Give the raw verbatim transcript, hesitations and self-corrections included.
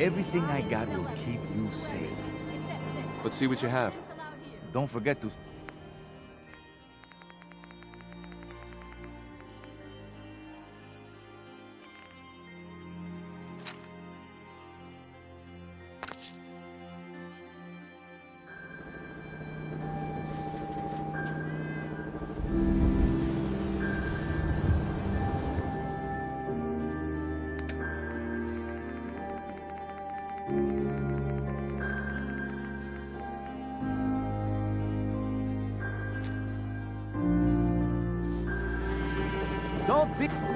Everything I got will keep you safe. Let's see what you have. Don't forget to... Don't be...